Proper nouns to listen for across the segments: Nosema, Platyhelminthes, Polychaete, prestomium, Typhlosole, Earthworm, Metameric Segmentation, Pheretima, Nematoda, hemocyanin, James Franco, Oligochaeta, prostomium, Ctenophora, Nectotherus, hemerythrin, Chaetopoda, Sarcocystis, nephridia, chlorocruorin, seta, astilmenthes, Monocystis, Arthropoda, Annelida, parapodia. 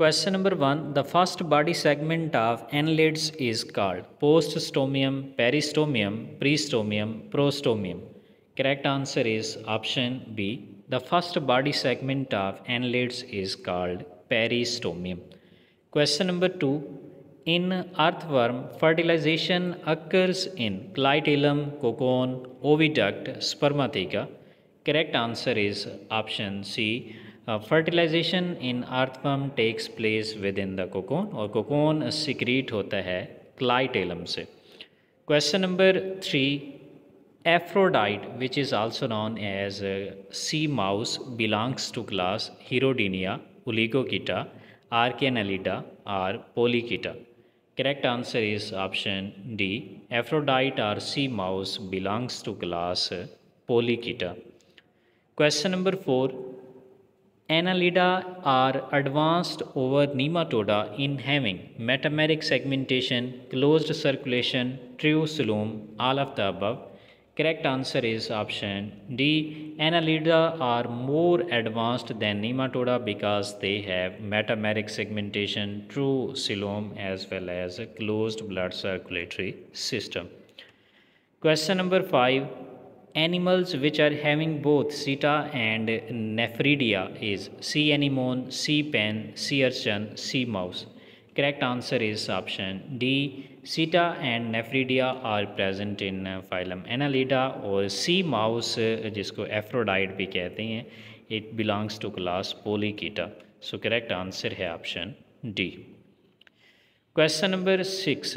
Question number 1. The first body segment of annelids is called poststomium, peristomium, prestomium, prostomium. Correct answer is option B. The first body segment of annelids is called peristomium. Question number 2. In earthworm, fertilization occurs in clitellum, cocoon, oviduct, spermatheca. Correct answer is option C. Fertilization in earthworm takes place within the cocoon और cocoon secrete होता है clitellum से. Question number 3. Aphrodite, which is also known as sea mouse, belongs to class Hirudinea, Oligochaeta, Arcanalida or Polychaeta. Correct answer is option D. Aphrodite or sea mouse belongs to class Polychaeta. Question number 4. Annelida are advanced over Nematoda in having metameric segmentation, closed circulation, truculum, all of the above. Correct answer is option D. Annelida are more advanced than Nematoda because they have metameric segmentation, truculum, as well as a closed blood circulatory system. Question number 5. Animals which are having both seta and nephridia is sea anemone, sea pen, sea urchin, sea mouse. Correct answer is option D. Seta and nephridia are present in phylum Annelida or sea mouse, जिसको Aphrodite भी कहते हैं, it belongs to class Polychaeta. So correct answer है option D. Question number 6.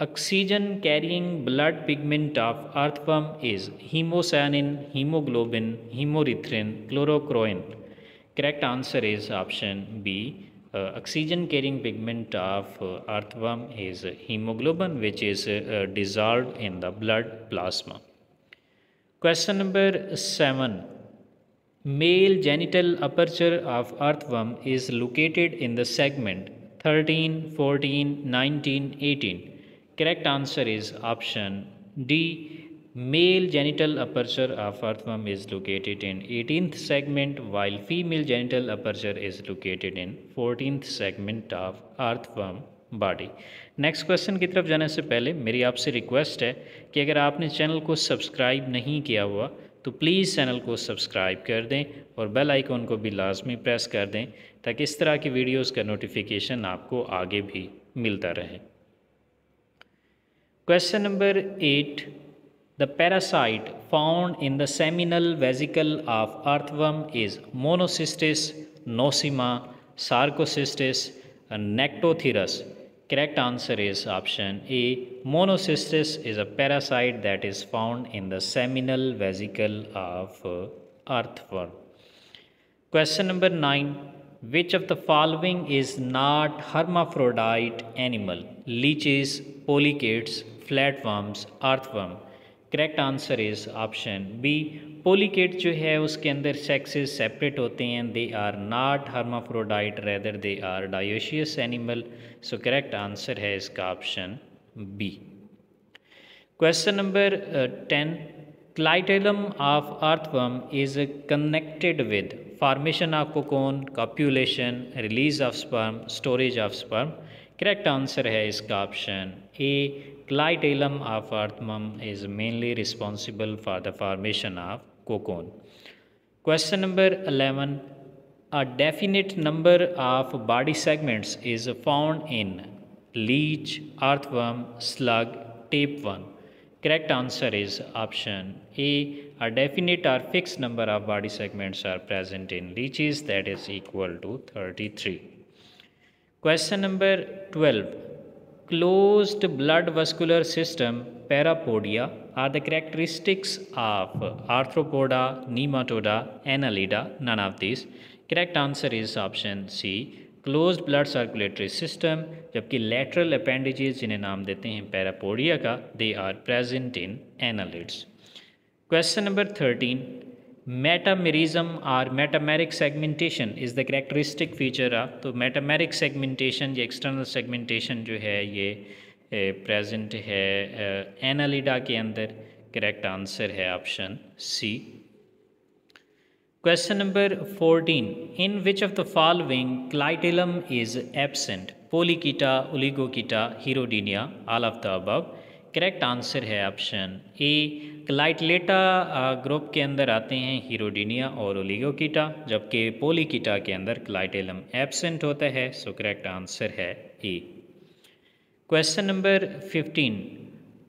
Oxygen carrying blood pigment of earthworm is hemocyanin, hemoglobin, hemerythrin, chlorocruorin. Correct answer is option B. Oxygen carrying pigment of earthworm is hemoglobin, which is dissolved in the blood plasma. Question number 7. Male genital aperture of earthworm is located in the segment 13, 14, 19, 18. Correct answer is option D. Male genital aperture of earthworm is located in 18th segment, while female genital aperture is located in 14th segment of earthworm body. Next question की तरफ जाने से पहले मेरी आपसे request है कि अगर आपने चैनल को सब्सक्राइब नहीं किया हुआ तो प्लीज़ चैनल को सब्सक्राइब कर दें और बेल आइकॉन को भी लाजमी प्रेस कर दें ताकि इस तरह की वीडियोज़ का नोटिफिकेशन आपको आगे भी मिलता रहे. Question number 8. The parasite found in the seminal vesicle of earthworm is Monocystis, Nosema, Sarcocystis, and Nectotherus. Correct answer is option A. Monocystis is a parasite that is found in the seminal vesicle of earthworm. Question number 9. Which of the following is not hermaphrodite animal? Leeches, polychaetes, flatworms, earthworm. Correct answer is option B. Polychaete जो है उसके अंदर sexes separate होते हैं. They are not hermaphrodite, rather they are dioecious animal. So correct answer है इसका option B. Question number 10. Clitellum of earthworm is connected with formation of cocoon, copulation, release of sperm, storage of sperm. Correct answer है इसका option A. Clitellum of earthworm is mainly responsible for the formation of cocoon. Question number 11. A definite number of body segments is found in leech, earthworm, slug, tapeworm. Correct answer is option A. A definite or fixed number of body segments are present in leeches, that is equal to 33. Question number 12. Closed blood vascular system parapodia are the characteristics of arthropoda, nematoda, annelida, none of these. Correct answer is option C. Closed blood circulatory system, जबकि lateral appendages जिन्हें नाम देते हैं parapodia का, they are present in annelids. Question number 13. Metamerism or metameric segmentation is the characteristic feature of तो metameric segmentation या external segmentation जो है ये present है Annelida के अंदर. Correct answer है option C. Question number 14. In which of the following clitellum is absent? Polychaeta, Oligochaeta, Hirudinea, all of the above. Correct answer है ऑप्शन ए। क्लाइटलेटा ग्रुप के अंदर आते हैं हीरोडिनिया और ओलिगोकीटा, जबकि पोलीकीटा के अंदर क्लाइटेलम एब्सेंट होता है। सो करेक्ट आंसर है A. Question number 15.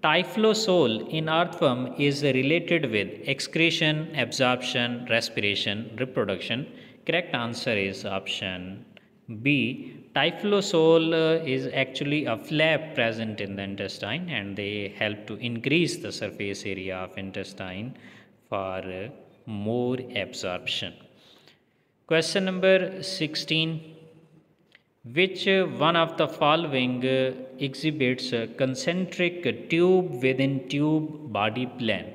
Typhlosole in earthworm is related with excretion, absorption, respiration, reproduction. Correct answer is option B. Typhlosole is actually a flap present in the intestine and they help to increase the surface area of intestine for more absorption. Question number 16. Which one of the following exhibits a concentric tube within tube body plan?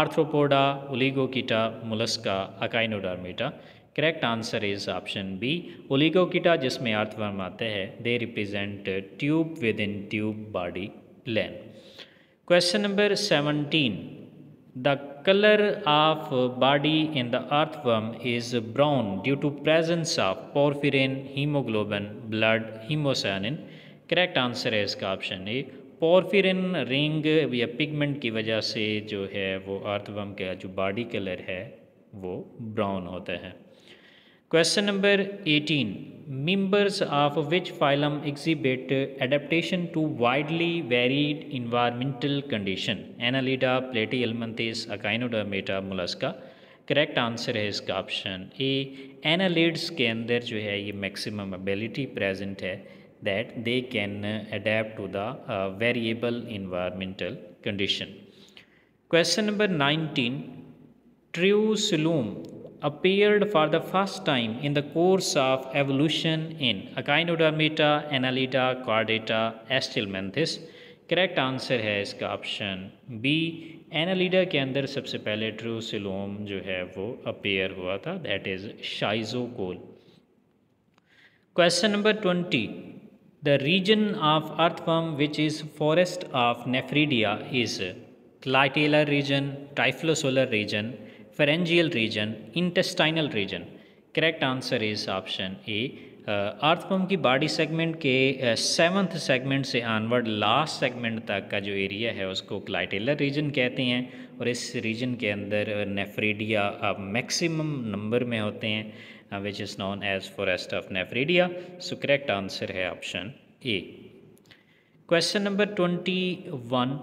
Arthropoda, Oligochaeta, Mollusca, Echinodermata. Correct answer is option B. ओलिगोकीटा जिसमें earthworm आते हैं, they represent tube within tube body plan. Question number 17. The colour of body in the earthworm is brown due to presence of porphyrin, haemoglobin, blood, haemocyanin. Correct answer है इसका option A. Porphyrin ring या pigment की वजह से जो है वो earthworm का जो बॉडी कलर है वो ब्राउन होता है. Question number 18. Members of which phylum exhibit adaptation to widely varied environmental condition? Annelida, Platyhelminthes, Echinodermata, Mollusca. Correct answer है इसका ऑप्शन ए. एनालिड्स के अंदर जो है ये मैक्सिमम एबिलिटी प्रेजेंट है that they can adapt to the variable environmental condition. Question number 19. Trucillum appeared for the first time in the course of evolution in Echinodermata, Annelida, Chordata, astilmenthes. Correct answer है इसका option B. Annelida के अंदर सबसे पहले ट्रूसिलोम जो है वो appear हुआ था, that is schizocoel. Question number 20. The region of earthworm which is forest of nephridia is clitellar region, typhlosolar region, pharyngeal region, intestinal region. Correct answer is option A. Earthworm की बॉडी सेगमेंट के 7th segment से onward last segment तक का जो area है उसको clitellar reason कहते हैं, और इस रीजन के अंदर नेफ्रीडिया मैक्सिमम नंबर में होते हैं which is known as forest of nephridia. So correct answer है option A. Question number 21.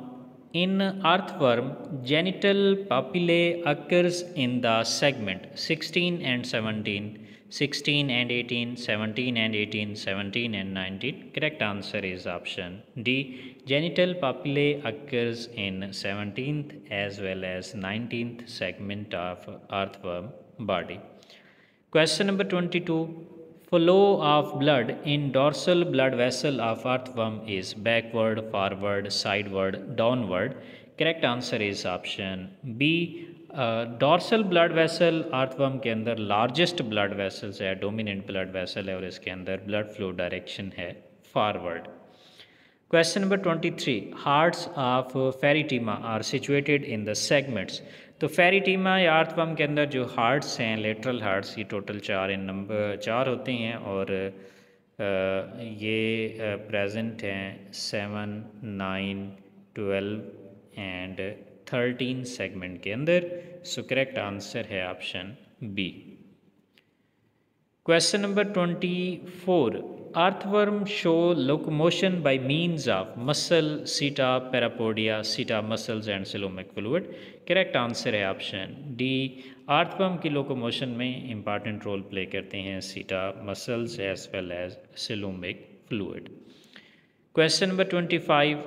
In earthworm, genital papillae occurs in the segment 16 and 17, 16 and 18, 17 and 18, 17 and 19. Correct answer is option D. Genital papillae occurs in 17th as well as 19th segment of earthworm body. Question number 22. Flow of blood in dorsal blood vessel of earthworm is backward, forward, sideward, downward. Correct answer is option B. Dorsal blood vessel earthworm के अंदर largest blood vessels है, dominant blood vessel है, और इसके अंदर blood flow direction है forward. Question number 23. Hearts of Pheretima are situated in the segments. तो फेरिटीमा या अर्थवर्म के अंदर जो हार्ट्स हैं, लेटरल हार्ट्स, ये टोटल 4 इन नंबर 4 होते हैं, और ये प्रेजेंट हैं 7, 9, 12 and 13 सेगमेंट के अंदर. सो करेक्ट आंसर है option B. Question number 24. Earthworm show locomotion by means of muscle, seta, parapodia, seta muscles and cilomic fluid. Correct answer है option D. Earthworm की locomotion में important role play करते हैं seta muscles as well as cilomic fluid. Question number 25.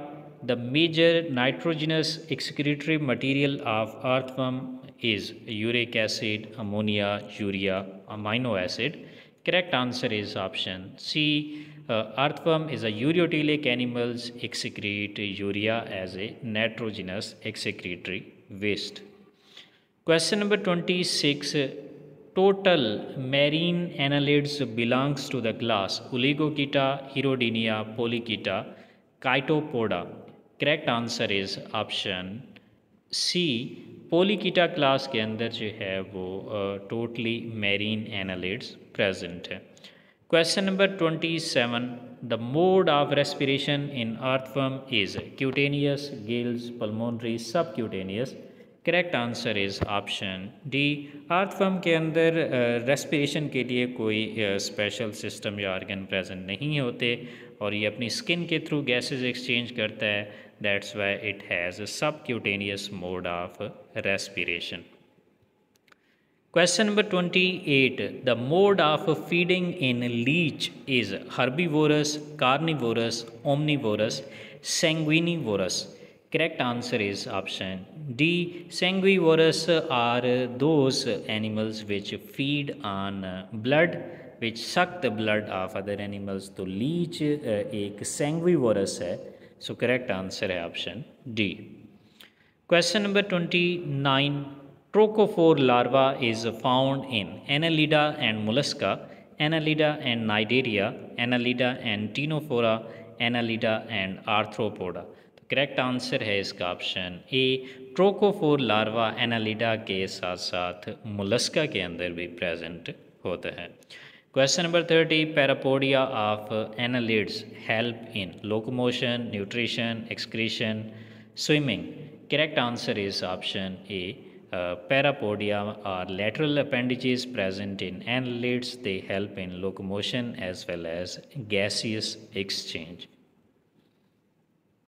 The major nitrogenous excretory material of earthworm is uric acid, ammonia, urea, amino acid. Correct answer is option C. Earthworm is a ureotelic animal, excrete urea as a nitrogenous excretory waste. Question number 26. Total marine annelids belongs to the class Oligochaeta, Hirudinea, Polychaeta, Chaetopoda. Correct answer is option C. Polychaeta class के अंदर जो है वो totally marine annelids present है। Question number 27, the mode of respiration in earthworm is cutaneous, gills, pulmonary, subcutaneous. Correct answer is option D. Earthworm के अंदर respiration के लिए कोई स्पेशल सिस्टम या ऑर्गन प्रेजेंट नहीं होते और ये अपनी स्किन के थ्रू गैसेज एक्सचेंज करता है, that's why it has a subcutaneous mode of respiration. Question number 28, the mode of feeding in leech is herbivorous, carnivorous, omnivorous, sanguinivorous. Correct answer is option D. Sanguinivorous are those animals which feed on blood, which suck the blood of other animals. तो leech एक sanguinivorous है। So correct answer है option D. Question number 29. Trochophore larva is found in Annelida and Mollusca, Annelida and Cnidaria, Annelida and Ctenophora, Annelida and Arthropoda. तो correct answer है इसका option A. Trochophore larva Annelida के साथ साथ Mollusca के अंदर भी प्रेजेंट होता है। Question number 30, parapodia of annelids help in locomotion, nutrition, excretion, swimming. Correct answer is option A. Parapodia are lateral appendages present in annelids. They help in locomotion as well as gaseous exchange.